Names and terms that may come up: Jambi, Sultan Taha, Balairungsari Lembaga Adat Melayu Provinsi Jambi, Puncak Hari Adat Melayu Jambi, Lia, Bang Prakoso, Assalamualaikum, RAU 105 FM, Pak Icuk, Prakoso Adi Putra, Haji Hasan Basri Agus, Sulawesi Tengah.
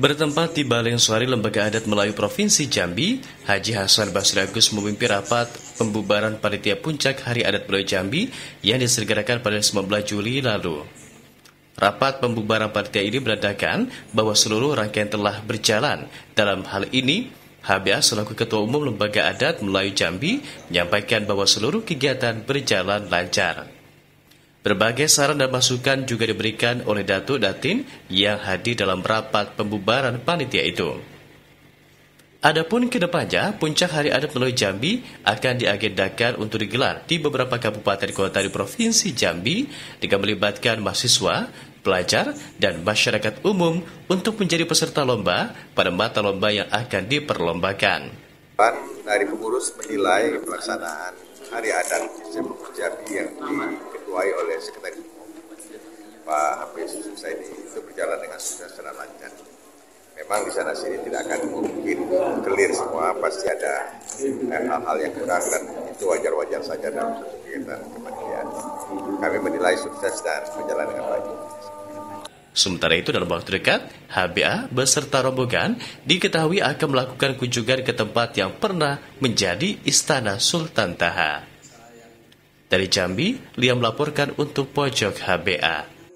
Bertempat di Balairungsari Lembaga Adat Melayu Provinsi Jambi, Haji Hasan Basri Agus memimpin rapat pembubaran panitia Puncak Hari Adat Melayu Jambi yang diselenggarakan pada 19 Juli lalu. Rapat pembubaran panitia ini menandakan bahwa seluruh rangkaian telah berjalan. Dalam hal ini, HBA selaku Ketua Umum Lembaga Adat Melayu Jambi menyampaikan bahwa seluruh kegiatan berjalan lancar. Berbagai saran dan masukan juga diberikan oleh Datuk Datin yang hadir dalam rapat pembubaran panitia itu. Adapun kedepannya, Puncak Hari Adat Melayu Jambi akan diagendakan untuk digelar di beberapa kabupaten kota di Provinsi Jambi dengan melibatkan mahasiswa, pelajar, dan masyarakat umum untuk menjadi peserta lomba pada mata lomba yang akan diperlombakan. Dari pengurus menilai pelaksanaan Hari Adat Jambi yang diketuai oleh Sekretaris Umum Pak Haji Hasan Basri itu berjalan dengan secara lancar. Memang di sana sini tidak akan mungkin clear semua, pasti ada hal-hal yang kurang dan itu wajar-wajar saja dalam kegiatan kementerian. Kami menilai sukses dan berjalan dengan baik. Sementara itu dalam waktu dekat, HBA beserta rombongan diketahui akan melakukan kunjungan ke tempat yang pernah menjadi Istana Sultan Taha. Dari Jambi, Lia melaporkan untuk Pojok HBA.